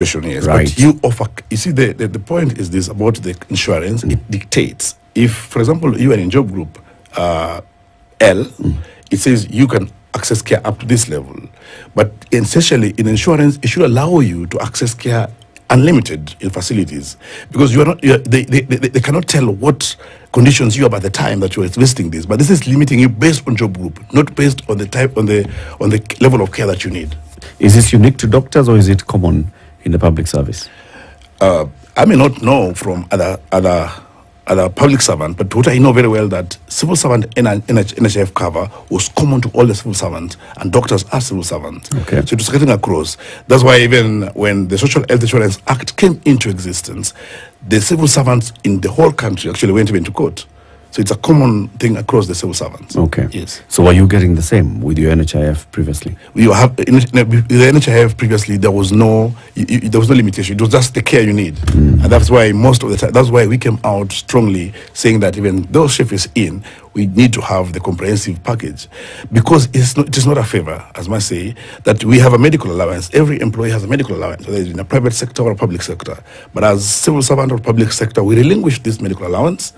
Is. Right. But you offer, you see, the point is this about the insurance. It dictates if, for example, you are in job group L, it says you can access care up to this level, but essentially in insurance it should allow you to access care unlimited in facilities, because you are not, they cannot tell what conditions you are by the time that you are listing this, but this is limiting you based on job group, not based on the type, on the level of care that you need. Is this unique to doctors or is it common in the public service? I may not know from other public servant, but what I know very well that civil servant NHIF cover was common to all the civil servants, and doctors are civil servants. Okay. So it's getting across. That's why even when the Social Health Insurance Act came into existence, the civil servants in the whole country actually went into court. So it's a common thing across the civil servants. Okay. Yes. So are you getting the same with your NHIF previously? You have the NHIF previously. There was no limitation. It was just the care you need, and that's why most of the time, that's why we came out strongly saying that even though chef is in, we need to have the comprehensive package, because it is not a favor, as I must say, that we have a medical allowance. Every employee has a medical allowance, whether it's in a private sector or a public sector. But as civil servant or public sector, we relinquish this medical allowance.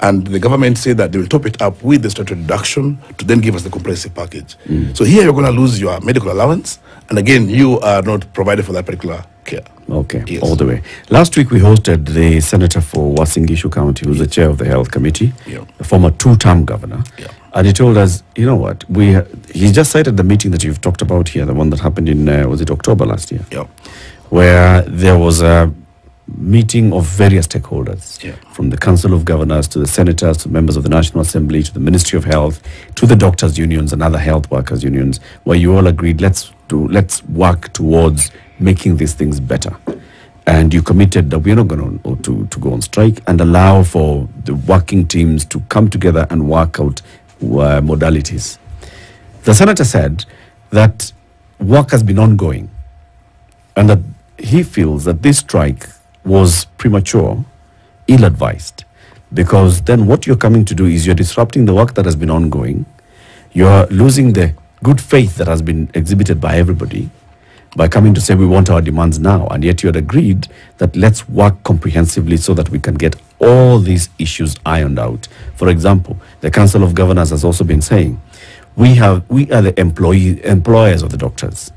And the government said that they will top it up with the statutory deduction to then give us the comprehensive package. So here you're going to lose your medical allowance, and again, you are not provided for that particular care. Okay, yes. All the way. Last week we hosted the senator for Wasingishu County, who's the chair of the health committee, a former two-term governor, and he told us, you know what, he just cited the meeting that you've talked about here, the one that happened in, was it October last year? Where there was a meeting of various stakeholders, from the Council of Governors to the senators to members of the National Assembly to the Ministry of Health to the doctors' unions and other health workers' unions, where you all agreed let's work towards making these things better, and you committed that we're not going to go on strike and allow for the working teams to come together and work out modalities. The senator said that work has been ongoing and that he feels that this strike was premature, ill-advised, because then what you're coming to do is you're disrupting the work that has been ongoing, you're losing the good faith that has been exhibited by everybody by coming to say we want our demands now, and yet you had agreed that let's work comprehensively so that we can get all these issues ironed out. For example, the Council of Governors has also been saying we are the employers of the doctors.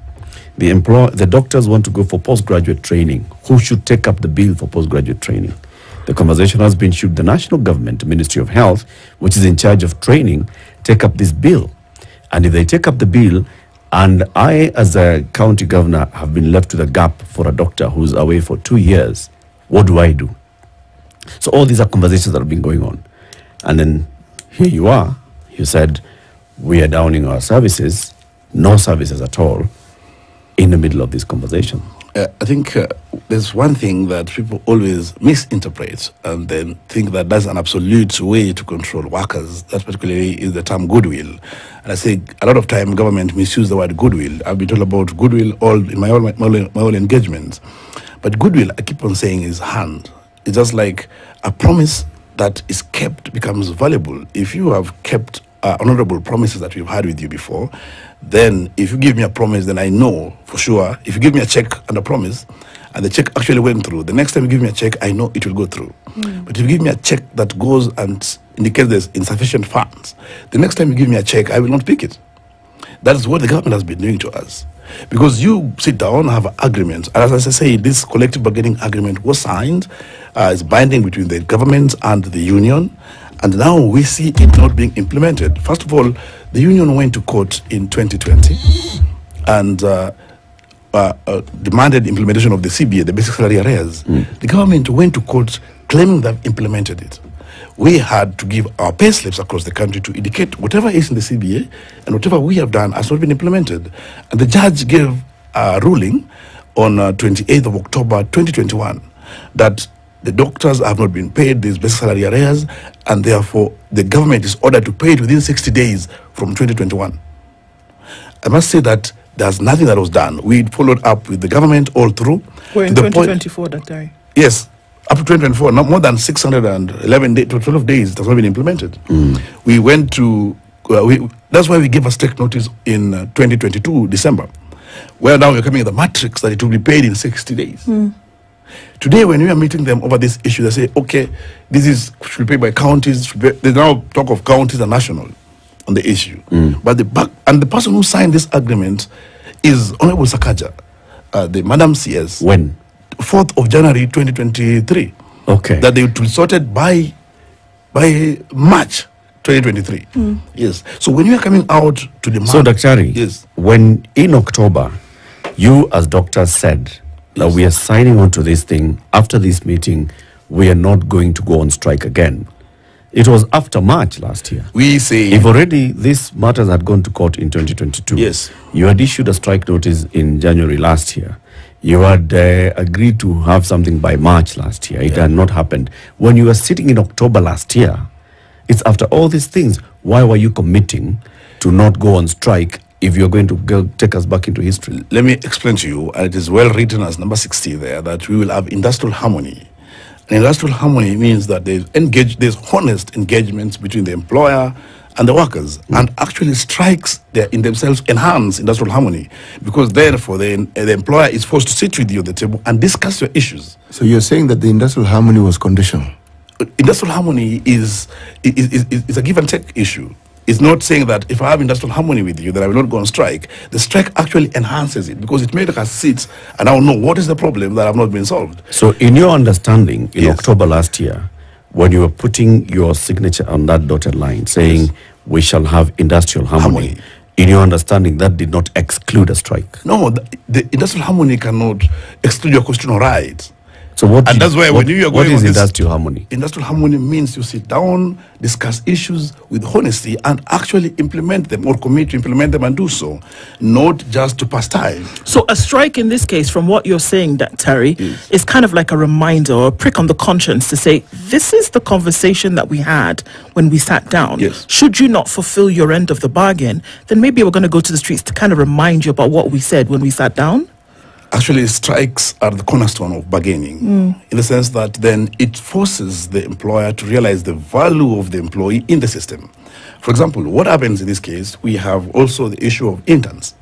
The doctors want to go for postgraduate training. Who should take up the bill for postgraduate training? The conversation has been, should the national government, Ministry of Health, which is in charge of training, take up this bill? And if they take up the bill, and I as a county governor have been left with a gap for a doctor who's away for 2 years, what do I do? So all these are conversations that have been going on. And then here you are. You said, we are downing our services, no services at all, in the middle of this conversation. I think there's one thing that people always misinterpret and then think that that's an absolute way to control workers. That particularly is the term goodwill. And I say a lot of time government misuse the word goodwill. I've been told about goodwill all in my own engagements. But goodwill, I keep on saying, is hand. It's just like a promise that is kept becomes valuable. If you have kept honorable promises that we've had with you before, then if you give me a promise, then I know for sure. If you give me a check and a promise, and the check actually went through, the next time you give me a check, I know it will go through. But if you give me a check that goes and indicates there's insufficient funds, the next time you give me a check, I will not pick it. That is what the government has been doing to us. Because you sit down, have an agreement. And as I say, this collective bargaining agreement was signed. It's binding between the government and the union. And now we see it not being implemented. First of all, the union went to court in 2020 and demanded implementation of the CBA, the basic salary arrears. The government went to court claiming they've implemented it. We had to give our pay slips across the country to indicate whatever is in the CBA and whatever we have done has not been implemented. And the judge gave a ruling on 28th of October 2021 that the doctors have not been paid these basic salary arrears, and therefore the government is ordered to pay it within 60 days from 2021. I must say that there's nothing that was done. We followed up with the government all through. We're in 2024, Dr. Yes, up to 2024, not more than 611 days to 12 days that's not been implemented. We went to, that's why we gave a strict notice in 2022, December. Well, now you're coming at the matrix that it will be paid in 60 days. Mm. Today, when we are meeting them over this issue, they say, okay, this is should be paid by counties. They now talk of counties and national on the issue. Mm. But the person who signed this agreement is Honorable Sakaja, the Madam CS. When? 4th of January 2023. Okay. That they will sort it by March 2023. Mm. Yes. So when you are coming out to the market, so Daktari, yes, when in October, you as doctors said that we are signing on to this thing. After this meeting, we are not going to go on strike again. It was after March last year. We say if already these matters had gone to court in 2022. Yes. You had issued a strike notice in January last year. You had agreed to have something by March last year. It had not happened. When you were sitting in October last year, it's after all these things. Why were you committing to not go on strike if you're going to go take us back into history? Let me explain to you, and it is well written as number 60 there, that we will have industrial harmony. And industrial harmony means that there's honest engagements between the employer and the workers, and actually strikes in themselves enhance industrial harmony, because therefore the employer is forced to sit with you at the table and discuss your issues. So you're saying that the industrial harmony was conditional? Industrial harmony is a give and take issue. It's not saying that if I have industrial harmony with you, that I will not go on strike. The strike actually enhances it, because it made us sit and now know what is the problem that have not been solved. So in your understanding, in October last year, when you were putting your signature on that dotted line, saying we shall have industrial harmony, in your understanding, that did not exclude a strike? No, the industrial harmony cannot exclude your constitutional rights. So what is industrial harmony? Industrial harmony means you sit down, discuss issues with honesty, and actually implement them, or commit to implement them and do so, not just to pass time. So a strike in this case, from what you're saying, Daktari, is kind of like a reminder or a prick on the conscience to say, this is the conversation that we had when we sat down. Yes. Should you not fulfill your end of the bargain, then maybe we're going to go to the streets to kind of remind you about what we said when we sat down? Actually, strikes are the cornerstone of bargaining, in the sense that then it forces the employer to realize the value of the employee in the system. For example, what happens in this case, we have also the issue of interns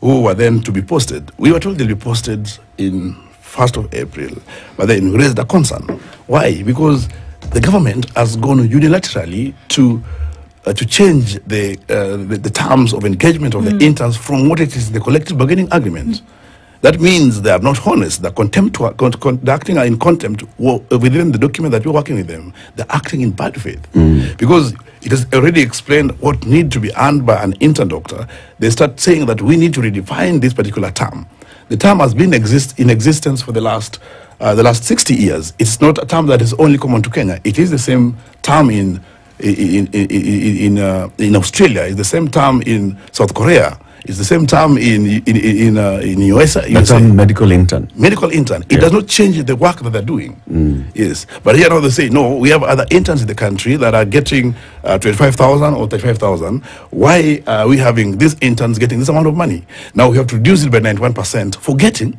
who were then to be posted. We were told they'll be posted in 1st of April, but then we raised a concern. Why? Because the government has gone unilaterally to change the terms of engagement of the interns from what it is, the collective bargaining agreement. That means they are not honest. They're acting in contempt within the document that we're working with them. They're acting in bad faith. Because it is already explained what need to be earned by an intern doctor. They start saying that we need to redefine this particular term. The term has been in existence for the last 60 years. It's not a term that is only common to Kenya. It is the same term in Australia. It's the same term in South Korea. It's the same term in USA. Medical intern. Medical intern. It does not change the work that they're doing. Yes. But here now they say, no, we have other interns in the country that are getting 25,000 or 35,000. Why are we having these interns getting this amount of money? Now we have to reduce it by 91%, forgetting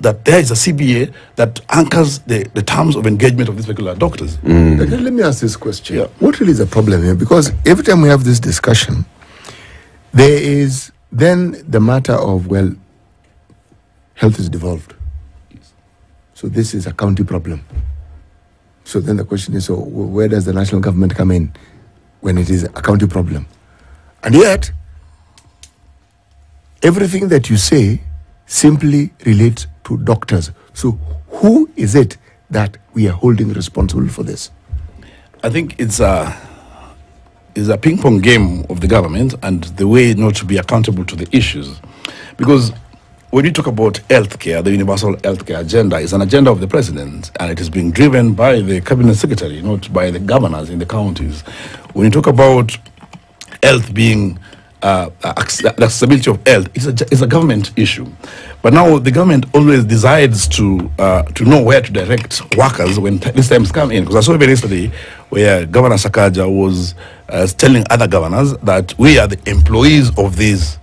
that there is a CBA that anchors the terms of engagement of these particular doctors. Let me ask this question. What really is the problem here? Because every time we have this discussion, there is then the matter of, well, health is devolved. So this is a county problem. So then the question is, so where does the national government come in when it is a county problem? And yet, everything that you say simply relates to doctors. So who is it that we are holding responsible for this? I think it's is a ping-pong game of the government and the way not to be accountable to the issues. Because when you talk about healthcare, the universal healthcare agenda is an agenda of the president, and it is being driven by the cabinet secretary, not by the governors in the counties. When you talk about health being the accessibility of health, it's a government issue. But now the government always decides to know where to direct workers when these times come in. Because I saw very recently where Governor Sakaja was telling other governors that we are the employees of these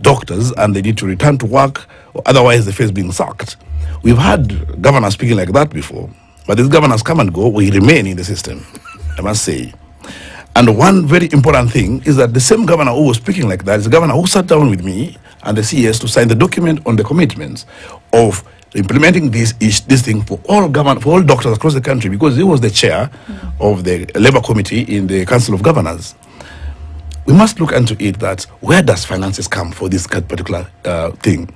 doctors and they need to return to work, or otherwise they face being sacked. We've had governors speaking like that before, but these governors come and go, we remain in the system, I must say. And one very important thing is that the same governor who was speaking like that is the governor who sat down with me and the CAS to sign the document on the commitments of implementing this thing for all government, for all doctors across the country, because he was the chair of the Labour Committee in the Council of Governors. We must look into it, that where does finances come for this particular thing?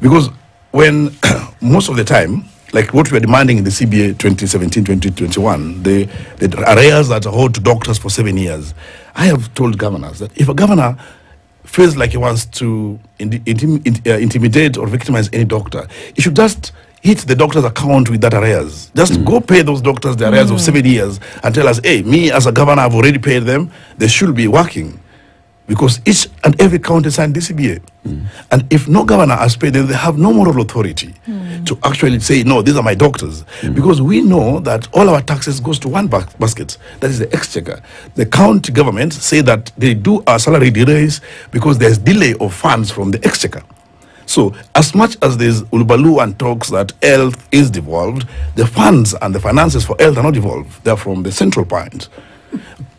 Because when most of the time, like what we are demanding in the CBA 2017-2021, the arrears that hold to doctors for 7 years, I have told governors that if a governor feels like he wants to intimidate or victimize any doctor, he should just hit the doctor's account with that arrears. Just go pay those doctors the arrears of 7 years and tell us, hey, me as a governor, I've already paid them. They should be working, because each and every county signed the CBA. And if no governor has paid them, they have no moral authority to actually say, no, these are my doctors. Because we know that all our taxes goes to one basket, that is the exchequer. The county governments say that they do our salary delays because there's delay of funds from the exchequer. So as much as there's Ulubalu and talks that health is devolved, the funds and the finances for health are not devolved. They're from the central point.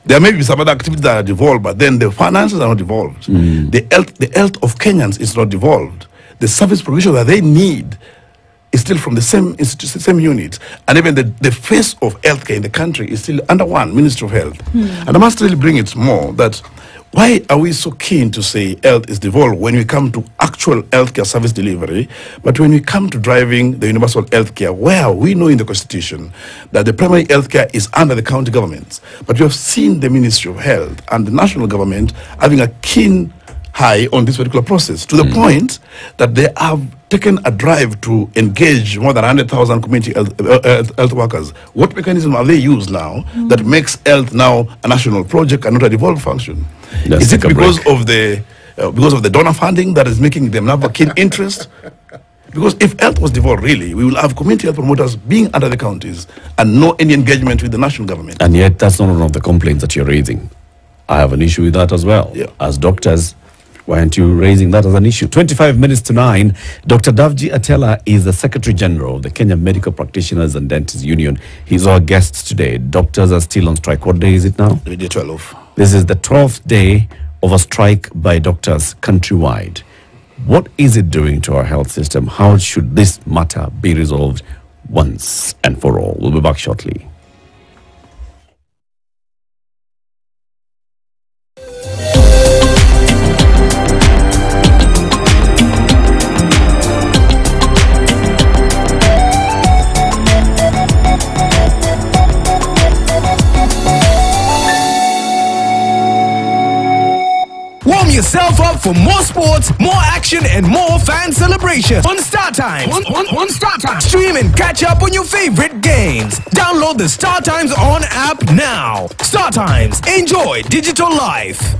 There may be some other activities that are devolved, but then the finances are not devolved. The health of Kenyans is not devolved. The service provision that they need is still from the same unit. And even the face of healthcare in the country is still under one Ministry of Health. And I must really bring it more that why are we so keen to say health is devolved when we come to actual healthcare service delivery, but when we come to driving the universal healthcare, where we know in the Constitution that the primary healthcare is under the county governments, but we have seen the Ministry of Health and the national government having a keen eye on this particular process, to the point that they have taken a drive to engage more than 100,000 community health workers. What mechanism are they used now that makes health now a national project and not a devolved function? Let's is it because of the donor funding that is making them have a keen interest? Because if health was devolved, really, we will have community health promoters being under the counties and no any engagement with the national government. And yet, that's not one of the complaints that you're raising. I have an issue with that as well. As doctors, why aren't you raising that as an issue? 9:25. Dr. Davji Atellah is the Secretary General of the Kenya Medical Practitioners and Dentists Union. He's our guest today. Doctors are still on strike. What day is it now? The day 12. This is the 12th day of a strike by doctors countrywide. What is it doing to our health system? How should this matter be resolved once and for all? We'll be back shortly. Yourself up for more sports, more action, and more fan celebrations on StarTimes. On StarTimes. Stream and catch up on your favorite games. Download the StarTimes On app now. StarTimes. Enjoy digital life.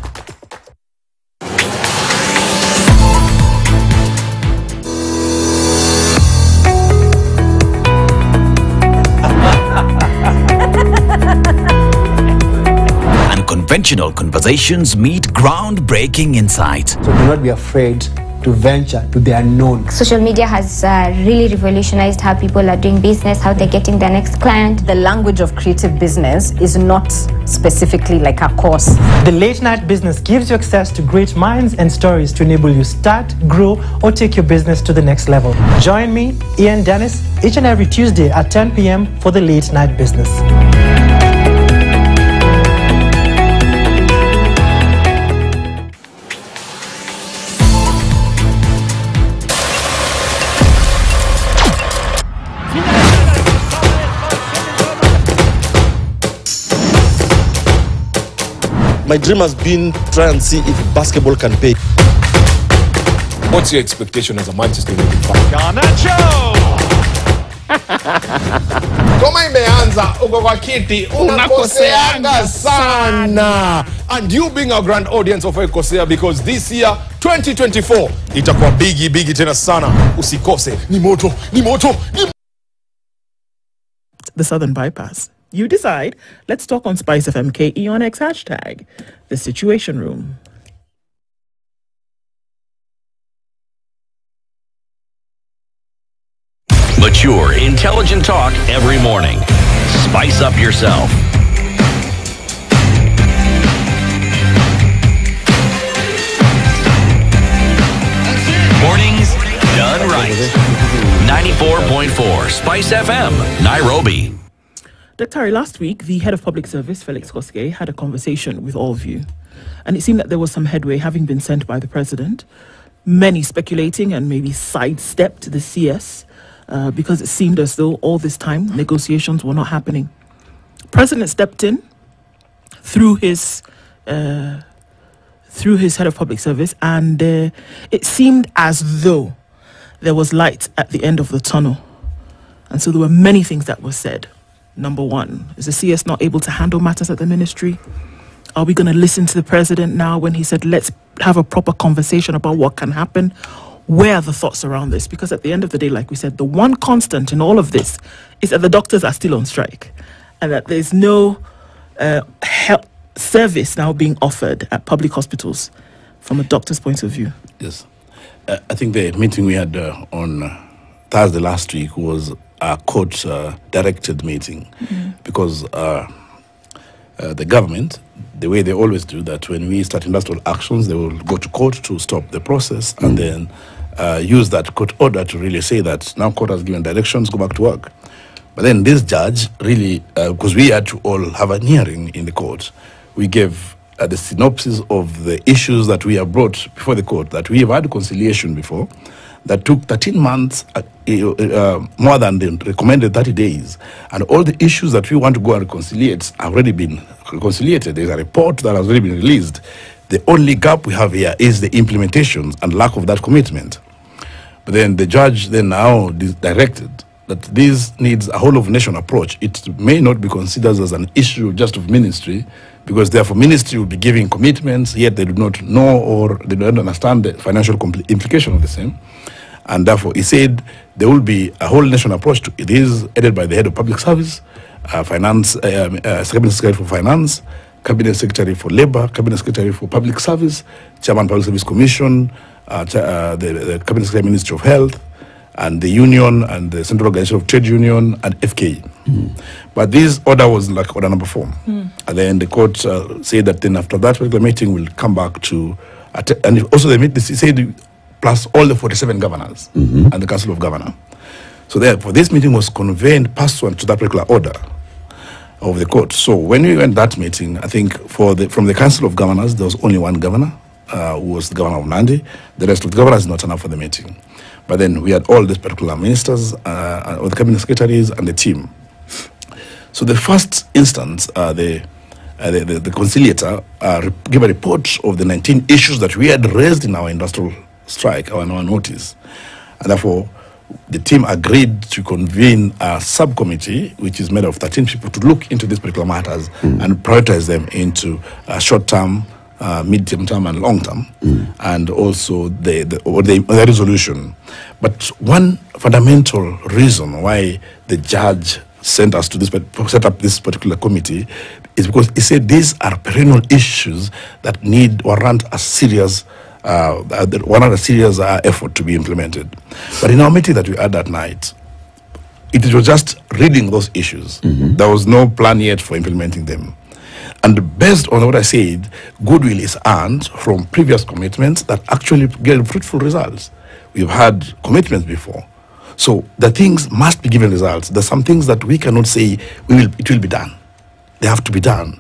Conventional conversations meet groundbreaking insight. So do not be afraid to venture to the unknown. Social media has really revolutionized how people are doing business, how they're getting their next client. The language of creative business is not specifically like a course. The late night business gives you access to great minds and stories to enable you start, grow, or take your business to the next level. Join me, Ian Dennis, each and every Tuesday at 10 p.m. for the late night business. My dream has been try and see if basketball can pay. What's your expectation as a Manchester United fan? Garnacho! Koma imeanza uko kwa kiti unakoseanga sana. And you being a grand audience of Ekosea, because this year 2024 itakuwa bigi tena sana. Usikose. Ni moto. The Southern Bypass. You decide. Let's talk on Spice FMKE on X hashtag, The Situation Room. Mature, intelligent talk every morning. Spice up yourself. 104.4 Spice FM, Nairobi. Daktari, last week, the head of public service, Felix Kosgey, had a conversation with all of you. And it seemed that there was some headway having been sent by the president. Many speculating and maybe sidestepped the CS because it seemed as though all this time negotiations were not happening. President stepped in through his head of public service, and it seemed as though there was light at the end of the tunnel. And so there were many things that were said. Number one, is the CS not able to handle matters at the ministry? Are we going to listen to the president now when he said, let's have a proper conversation about what can happen? Where are the thoughts around this? Because at the end of the day, like we said, the one constant in all of this is that the doctors are still on strike and that there's no help service now being offered at public hospitals from a doctor's point of view. Yes. I think the meeting we had on Thursday last week was a court-directed meeting, because the government, the way they always do that, when we start industrial actions, they will go to court to stop the process and then use that court order to really say that now court has given directions, go back to work. But then this judge really, because we had to all have a hearing in the court, we gave the synopsis of the issues that we have brought before the court, that we have had conciliation before, that took 13 months, more than the recommended 30 days. And all the issues that we want to go and reconciliate have already been reconciliated. There's a report that has already been released. The only gap we have here is the implementations and lack of that commitment. But then the judge then now directed that this needs a whole-of-nation approach. It may not be considered as an issue just of ministry, because therefore ministry will be giving commitments, yet they do not know or they don't understand the financial implication of the same. And therefore, he said there will be a whole-nation approach to it. It is headed by the head of public service, finance, Cabinet Secretary for Finance, Cabinet Secretary for Labour, Cabinet Secretary for Public Service, Chairman Public Service Commission, the Cabinet Secretary Ministry of Health, and the union and the Central Organization of Trade Union and FK. But this order was like order number 4. And then the court said that then after that the meeting will come back to, and also they meet, this said, plus all the 47 governors and the Council of Governors. So therefore this meeting was convened pursuant to that particular order of the court. So when we went that meeting, I think from the Council of Governors, there was only one governor, who was the governor of Nandi. The rest of the governors is not enough for the meeting. But then we had all these particular ministers, or the cabinet secretaries, and the team. So the first instance, the conciliator gave a report of the 19 issues that we had raised in our industrial strike, our notice. And therefore, the team agreed to convene a subcommittee, which is made of 13 people, to look into these particular matters and prioritize them into short-term, medium-term and long-term, and also the resolution. But one fundamental reason why the judge sent us to this, set up this particular committee, is because he said these are perennial issues that warrant a serious effort to be implemented. But in our meeting that we had that night, it was just reading those issues. There was no plan yet for implementing them. And based on what I said, goodwill is earned from previous commitments that actually get fruitful results. We've had commitments before. So the things must be given results. There's some things that we cannot say it will be done. They have to be done.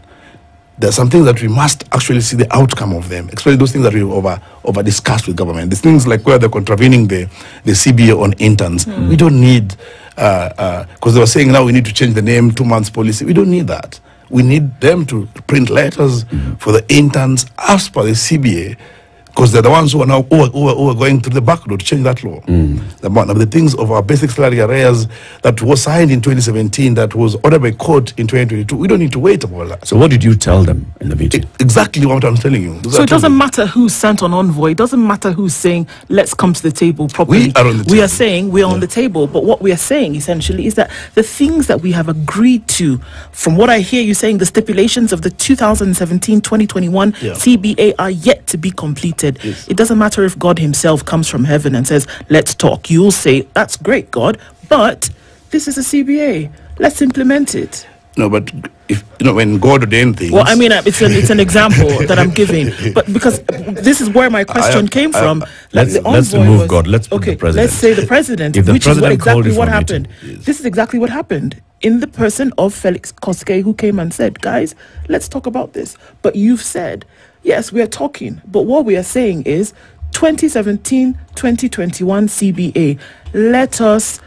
There's some things that we must actually see the outcome of them, especially those things that we over discussed with government. These things like where they're contravening the CBA on interns. We don't need, because they were saying now we need to change the name, 2 months policy. We don't need that. We need them to print letters for the interns as per the CBA, because they're the ones who are now who are going through the back door to change that law. The things of our basic salary arrears that was signed in 2017, that was ordered by court in 2022. We don't need to wait about that. So what did you tell them in the meeting? Exactly what I'm telling you. So it doesn't matter who's sent on envoy. It doesn't matter who's saying, let's come to the table properly. We are on the table. We are saying we're on the table. But what we are saying essentially is that the things that we have agreed to, from what I hear you saying, the stipulations of the 2017-2021 CBA are yet to be completed. Yes. It doesn't matter if God himself comes from heaven and says, let's talk. You'll say, that's great, God, but this is a CBA. Let's implement it. No, but if you know when God ordained things. Well, I mean, it's an example that I'm giving, but because this is where my question came from. Let's remove God. Let's put the president. Let's say the president, which is exactly what happened. This is exactly what happened in the person of Felix Kosgey, who came and said, "Guys, let's talk about this." But you've said, "Yes, we are talking," but what we are saying is 2017-2021 CBA. Let us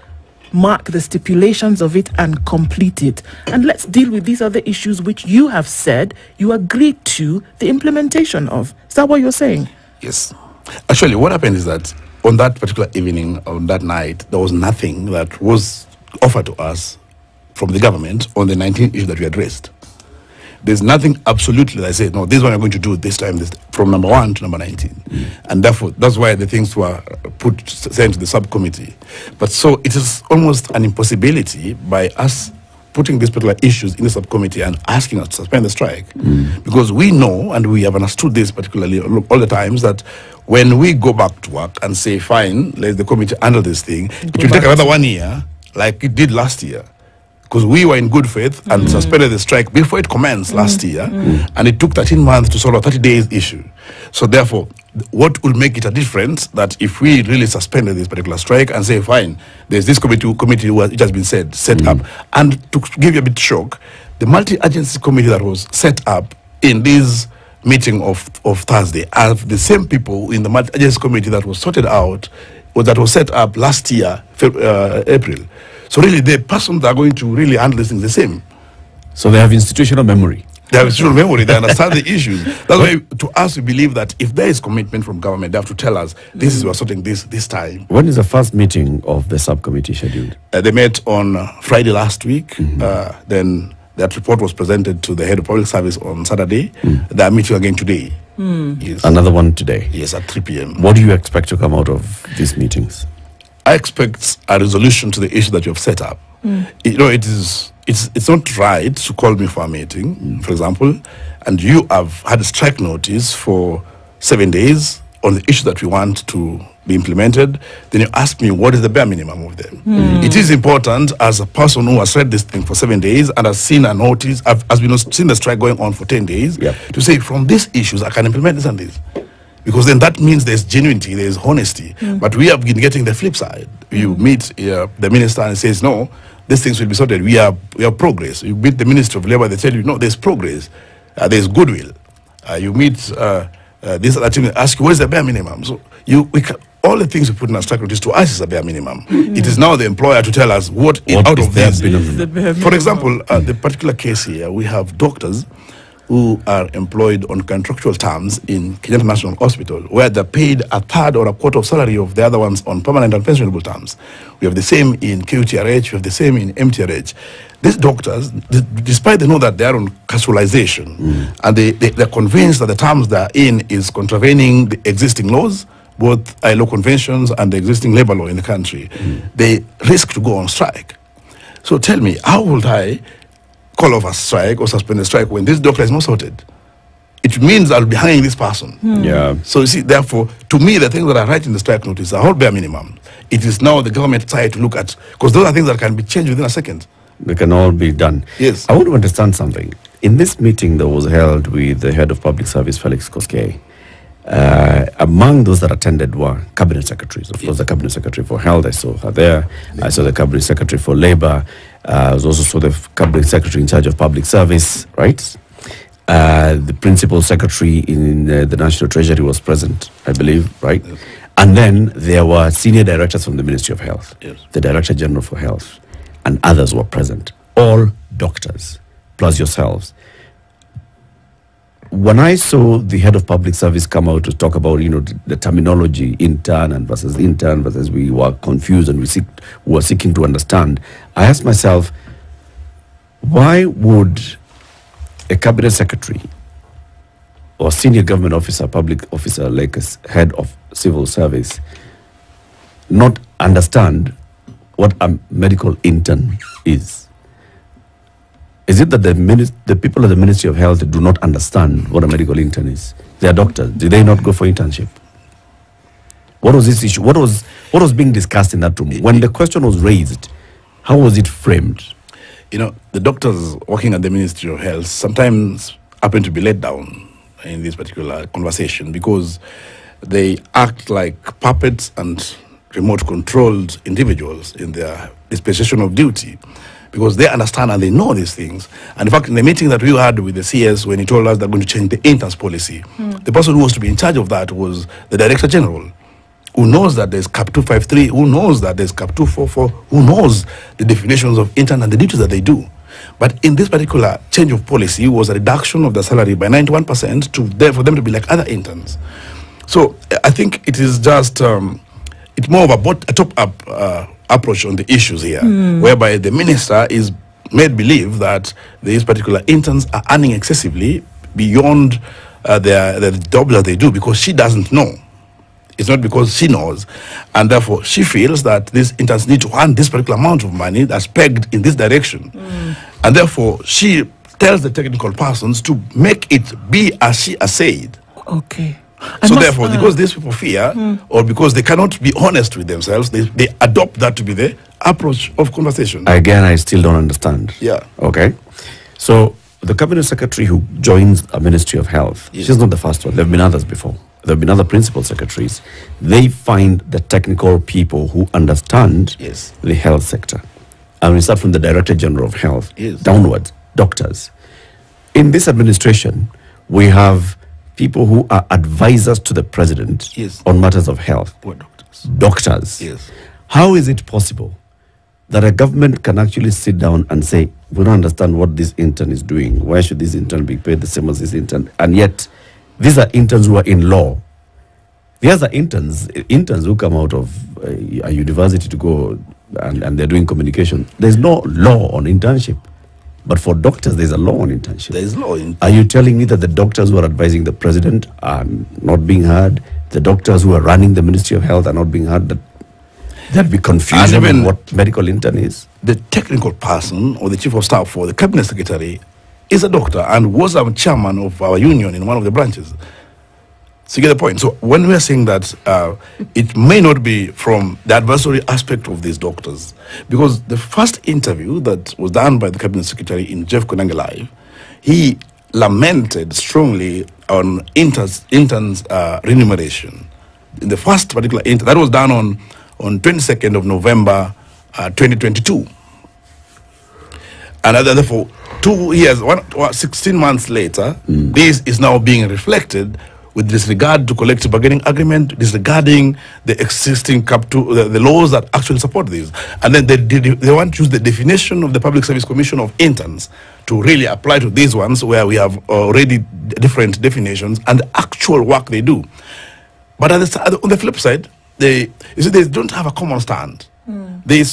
mark the stipulations of it and complete it, and let's deal with these other issues which you have said you agreed to the implementation of. Is that what you're saying? Yes. Actually, what happened is that on that particular evening, on that night, there was nothing that was offered to us from the government on the 19 issue that we addressed. There's nothing absolutely that I said, no, this is what I'm going to do this time, from number 1 to number 19. Mm. And therefore, that's why the things were sent to the subcommittee. But so it is almost an impossibility by us putting these particular issues in the subcommittee and asking us to suspend the strike. Mm. Because we know, and we have understood this particularly all the times, that when we go back to work and say, fine, let the committee handle this thing, it will take another 1 year, like it did last year. Because we were in good faith and suspended the strike before it commenced last year, and it took 13 months to solve a 30 days issue. So therefore, what would make it a difference that if we really suspended this particular strike and say, fine, there's this committee it has been set up. And to give you a bit shock, the multi-agency committee that was set up in this meeting of Thursday are the same people in the multi-agency committee that was sorted out, or that was set up last year, April. So really, the person that are going to really handle this thing is the same. So they have institutional memory. They have institutional memory. They understand the issues. That's why, to us, we believe that if there is commitment from government, they have to tell us, this is we're sorting this time. When is the first meeting of the subcommittee scheduled? They met on Friday last week. Then that report was presented to the head of public service on Saturday. They are meeting again today. Yes. Another one today? Yes, at 3 p.m. What do you expect to come out of these meetings? I expect a resolution to the issue that you have set up. You know, it's not right to call me for a meeting, for example, and you have had a strike notice for 7 days on the issue that we want to be implemented. Then you ask me what is the bare minimum of them. It is important, as a person who has read this thing for 7 days and has seen a notice, as we know, seen the strike going on for 10 days, to say from these issues I can implement this and this. Because then that means there's genuinity, there's honesty. But we have been getting the flip side. You meet the minister and says, no, these things will be sorted. We have progress. You meet the Minister of Labour, they tell you, no, there's progress. There's goodwill. You meet this other team, ask you, what is the bare minimum? So all the things we put in our strike notice to us is a bare minimum. It is now the employer to tell us what out of this. For example, the particular case here, we have doctors who are employed on contractual terms in Kenya National Hospital, where they're paid a third or a quarter of salary of the other ones on permanent and pensionable terms. We have the same in QTRH, we have the same in MTRH. These doctors, despite they know that they are on casualization, and they're convinced that the terms they're in is contravening the existing laws, both ILO conventions and the existing labor law in the country, they risk to go on strike. So tell me, how would I call off a strike or suspend a strike when this doctor is not sorted? It means I'll be hanging this person. So you see, therefore, to me, the things that are right in the strike notice are all bare minimum. It is now the government side to look at, because those are things that can be changed within a second. They can all be done. Yes. I want to understand something. In this meeting that was held with the head of public service, Felix Kosgey, among those that attended were cabinet secretaries. Of course, the cabinet secretary for health, I saw her there. I saw the cabinet secretary for labor. I was also saw the cabinet secretary in charge of public service, right? The principal secretary in the national treasury was present, I believe, right? Yes. And then there were senior directors from the Ministry of Health, the Director General for Health, and others were present. All doctors, plus yourselves. When I saw the head of public service come out to talk about, you know, the terminology, intern versus we were confused and we were seeking to understand, I asked myself, why would a cabinet secretary or senior government officer, public officer, like a head of civil service, not understand what a medical intern is? Is it that the people at the Ministry of Health do not understand what a medical intern is? They are doctors. Did they not go for internship? What was this issue? What was being discussed in that room? When the question was raised, how was it framed? you know, the doctors working at the Ministry of Health sometimes happen to be let down in this particular conversation because they act like puppets and remote-controlled individuals in their dispensation of duty, because they understand and they know these things. And in fact, in the meeting that we had with the CS, when he told us they're going to change the interns policy, the person who was to be in charge of that was the Director General, who knows that there's CAP 253, who knows that there's CAP 244, who knows the definitions of intern and the duties that they do. But in this particular change of policy was a reduction of the salary by 91% for them to be like other interns. So I think it is just, it's more of a top-up approach on the issues here, whereby the minister is made believe that these particular interns are earning excessively beyond the job that they do, because she doesn't know. It's not because she knows, and therefore she feels that these interns need to earn this particular amount of money that's pegged in this direction, and therefore she tells the technical persons to make it be as she has said. Okay. So therefore, because these people fear, or because they cannot be honest with themselves, they adopt that to be the approach of conversation. Again, I still don't understand. Yeah. Okay. So the cabinet secretary who joins a Ministry of Health, she's not the first one. There have been others before. There have been other principal secretaries. They find the technical people who understand the health sector. And we start from the Director General of Health, downwards, doctors. In this administration, we have people who are advisors to the president on matters of health. Or doctors. Doctors. Yes. How is it possible that a government can actually sit down and say, we don't understand what this intern is doing. Why should this intern be paid the same as this intern? And yet, these are interns who are in law. These are interns who come out of a university to go and they're doing communication. There's no law on internship. But for doctors, there's a law on internship. There's law in. Are you telling me that the doctors who are advising the president are not being heard? The doctors who are running the Ministry of Health are not being heard? That'd be confusing on what medical intern is. The technical person or the chief of staff for the cabinet secretary is a doctor and was a chairman of our union in one of the branches. So you get the point. So when we're saying that it may not be from the adversary aspect of these doctors, because the first interview that was done by the cabinet secretary in Jeff Konange Live, he lamented strongly on interns' remuneration. In the first particular intern, that was done on 22nd of November 2022. And therefore, 2 years, 16 months later, this is now being reflected with disregard to collective bargaining agreement, disregarding the existing the laws that actually support these. And then they want to use the definition of the Public Service Commission of interns to really apply to these ones where we have already different definitions and the actual work they do. But on the flip side, they don't have a common stand. They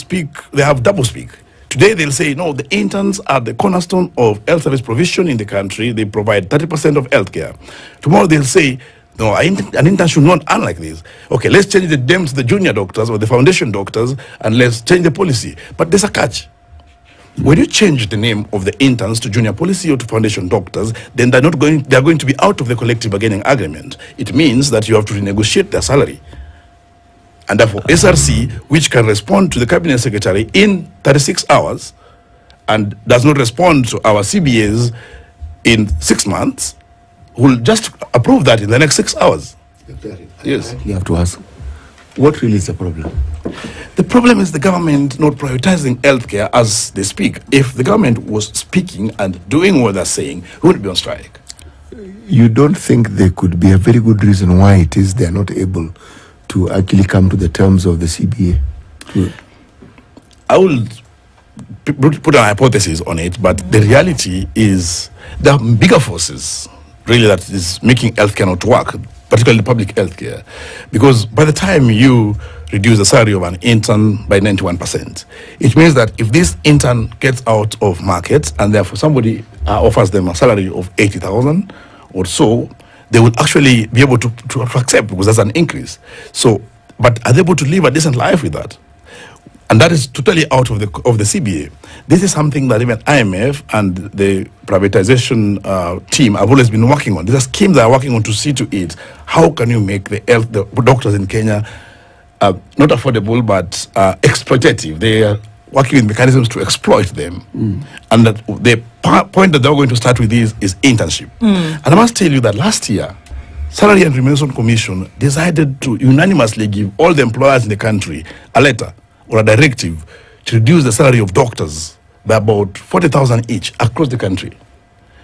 have double speak. Today they'll say, no, the interns are the cornerstone of health service provision in the country. They provide 30% of health care. Tomorrow they'll say, no, an intern should not earn like this. Okay, let's change them to the junior doctors or the foundation doctors and let's change the policy. But there's a catch. When you change the name of the interns to junior policy or to foundation doctors, then they're going to be out of the collective bargaining agreement. It means that you have to renegotiate their salary. And therefore, SRC, which can respond to the cabinet secretary in 36 hours and does not respond to our CBAs in 6 months, will just approve that in the next 6 hours. Yes. You have to ask, what really is the problem? The problem is the government not prioritizing healthcare as they speak. If the government was speaking and doing what they're saying, we wouldn't be on strike. You don't think there could be a very good reason why it is they're not able to actually come to the terms of the CBA? I will put a hypothesis on it, but the reality is there are bigger forces really that is making healthcare not work, particularly public healthcare, because by the time you reduce the salary of an intern by 91%, it means that if this intern gets out of market and therefore somebody offers them a salary of 80,000 or so, they will actually be able to accept, because that's an increase. So, but are they able to live a decent life with that? And that is totally out of the CBA. This is something that even IMF and the privatization team have always been working on. These are schemes they are working on to see to it. How can you make the doctors in Kenya not affordable but exploitative? They are working with mechanisms to exploit them. Mm. And that the point that they were going to start with is internship. Mm. And I must tell you that last year, Salary and Remuneration Commission decided to unanimously give all the employers in the country a letter or a directive to reduce the salary of doctors by about 40,000 each across the country.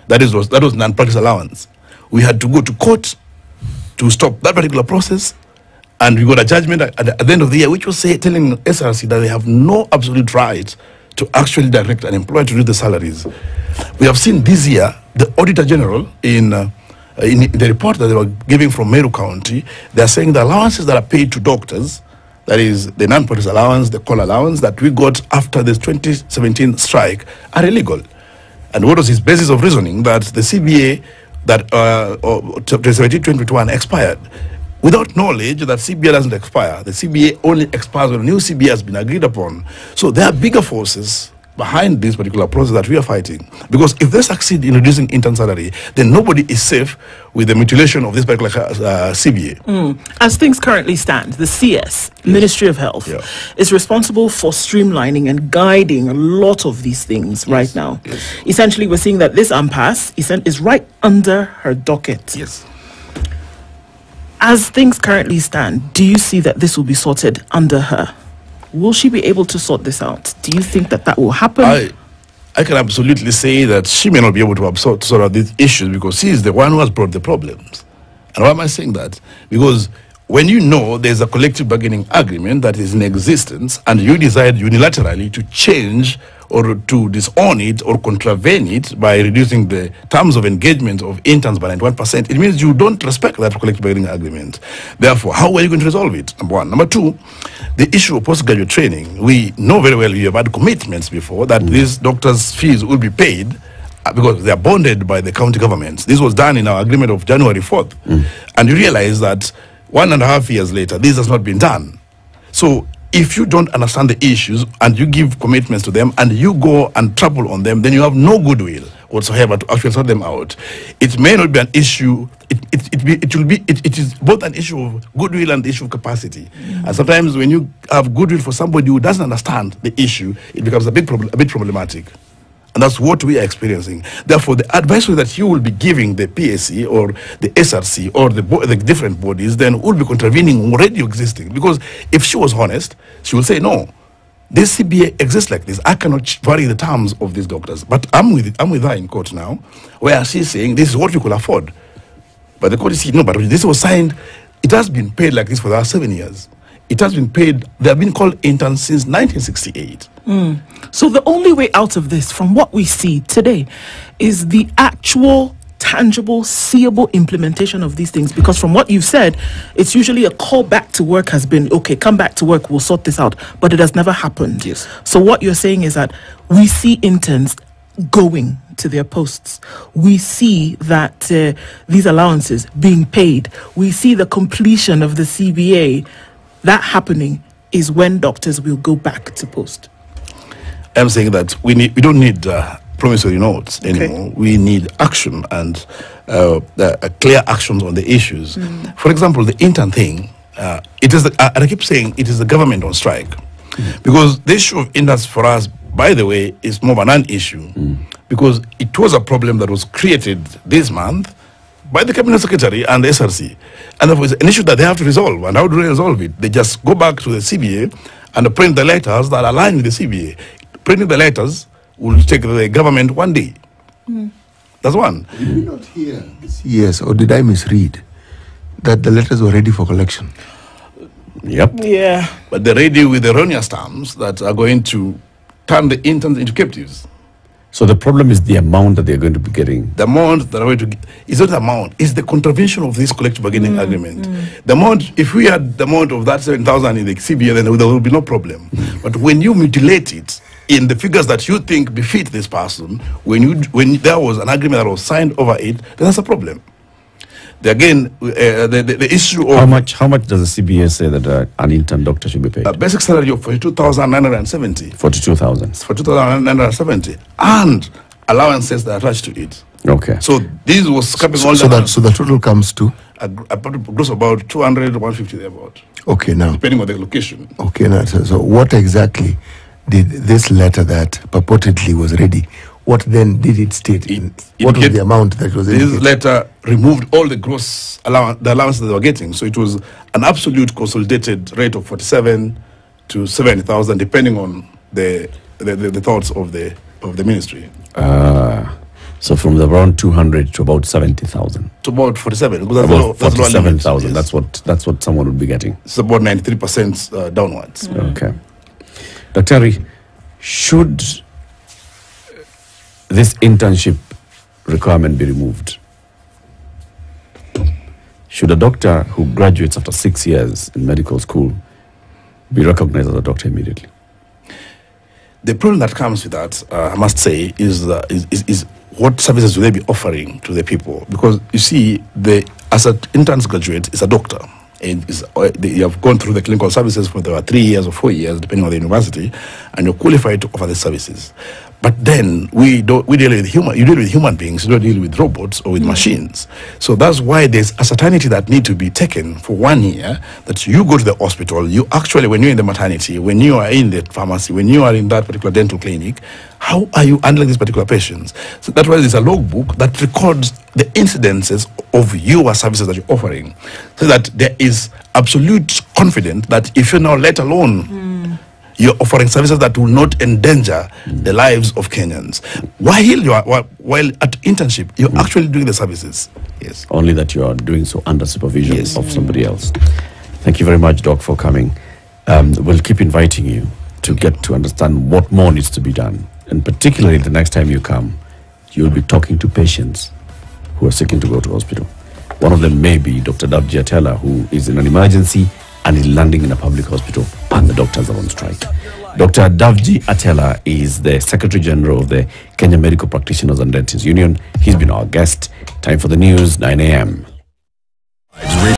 That was non-practice allowance. We had to go to court to stop that particular process, and we got a judgment at the end of the year which was telling SRC that they have no absolute right to actually direct an employer to reduce the salaries. We have seen this year the Auditor General in the report that they were giving from Meru County, they are saying the allowances that are paid to doctors, that is the non-practice allowance, the call allowance that we got after this 2017 strike, are illegal. And what was his basis of reasoning that the CBA that 2017-2021 expired? Without knowledge that CBA doesn't expire. The CBA only expires when a new CBA has been agreed upon. So there are bigger forces behind this particular process that we are fighting. Because if they succeed in reducing intern salary, then nobody is safe with the mutilation of this particular CBA. Mm. As things currently stand, the CS, yes, Ministry of Health, yeah, is responsible for streamlining and guiding a lot of these things, yes, right now. Yes. Essentially, we're seeing that this impasse is right under her docket. Yes. As things currently stand, do you see that this will be sorted under her? Will she be able to sort this out? Do you think that that will happen? I can absolutely say that she may not be able to sort out these issues because she is the one who has brought the problems. And why am I saying that? Because when you know there's a collective bargaining agreement that is in existence and you decide unilaterally to change or to disown it or contravene it by reducing the terms of engagement of interns by 91%, it means you don't respect that collective bargaining agreement. Therefore, how are you going to resolve it? Number one. Number two, the issue of postgraduate training. We know very well, we have had commitments before that these doctors' fees will be paid because they are bonded by the county governments. This was done in our agreement of January 4th. Mm. And you realize that 1.5 years later, this has not been done. So if you don't understand the issues and you give commitments to them and you go and trample on them, then you have no goodwill whatsoever to actually sort them out. It may not be an issue. It is both an issue of goodwill and the issue of capacity. Mm-hmm. And sometimes when you have goodwill for somebody who doesn't understand the issue, it becomes a bit problematic. And that's what we are experiencing. Therefore, the advice that you will be giving the PSC or the SRC or the different bodies then will be contravening already existing. Because if she was honest, she will say, no, this CBA exists like this. I cannot vary the terms of these doctors. But I'm with her in court now, where she's saying this is what you could afford. But the court is saying, no, but this was signed. It has been paid like this for the last 7 years. It has been paid. They have been called interns since 1968. Mm. So the only way out of this, from what we see today, is the actual, tangible, seeable implementation of these things. Because from what you've said, it's usually a call back to work has been, okay, come back to work, we'll sort this out. But it has never happened. Yes. So what you're saying is that we see interns going to their posts. We see that these allowances being paid. We see the completion of the CBA. That happening is when doctors will go back to post. I'm saying that we don't need promissory notes anymore. Okay. We need action and clear actions on the issues. Mm. For example, the intern thing, and I keep saying it is the government on strike. Mm. Because the issue of interns for us, by the way, is more of an issue. Mm. Because it was a problem that was created this month by the Cabinet Secretary and the SRC. And it was an issue that they have to resolve. And how do they resolve it? They just go back to the CBA and print the letters that align with the CBA. Printing the letters will take the government one day. Mm. That's one. Did you not hear this? Yes, or did I misread that the letters were ready for collection? Yep. Yeah. But they're ready with erroneous terms that are going to turn the interns into captives. So the problem is the amount that they're going to be getting. The amount that are going to get is not the amount, it's the contravention of this collective bargaining agreement. Mm. The amount, if we had the amount of that 7,000 in the CBA, then there would be no problem. But when you mutilate it in the figures that you think befit this person, when there was an agreement that was signed over it, then that's a problem. The issue of how much does the CBA say that an intern doctor should be paid? A basic salary of 42,970. 42,000. 42,970, and allowances that are attached to it. Okay. So this was capping all so the total comes to gross about 200, 150 thereabout. Okay, now depending on the location. Okay, now so what exactly did this letter that purportedly was ready, what then did it state? What was the amount that was in this letter? Removed all the gross allowance, the allowance that they were getting. So it was an absolute consolidated rate of 47 to 70,000, depending on the thoughts of the ministry. So from the around 200 to about 70,000. To about 47. About 47,000. Yes. That's what someone would be getting. It's about 93% downwards. Mm. Okay, Dr. Should this internship requirement be removed? Should a doctor who graduates after 6 years in medical school be recognized as a doctor immediately? The problem that comes with that, I must say, is what services will they be offering to the people? Because you see, as an intern's graduate is a doctor. You have gone through the clinical services for the 3 years or 4 years, depending on the university, and you're qualified to offer the services. But then we deal with you deal with human beings, you don't deal with robots or with machines. So that's why there's a certainty that need to be taken for 1 year, that you go to the hospital, you actually, when you're in the maternity, when you are in the pharmacy, when you are in that particular dental clinic, how are you handling these particular patients? So that's why there's a logbook that records the incidences of your services that you're offering, so that there is absolute confidence that if you're now let alone you're offering services that will not endanger the lives of Kenyans. While at internship, you're actually doing the services. Yes. Only that you are doing so under supervision of somebody else. Thank you very much, Doc, for coming. We'll keep inviting you to get to understand what more needs to be done. And particularly the next time you come, you'll be talking to patients who are seeking to go to hospital. One of them may be Dr. Davji Atellah, who is in an emergency and is landing in a public hospital, and the doctors are on strike. Dr. Davji Atellah is the Secretary General of the Kenya Medical Practitioners and Dentists Union. He's been our guest. Time for the news, 9 a.m.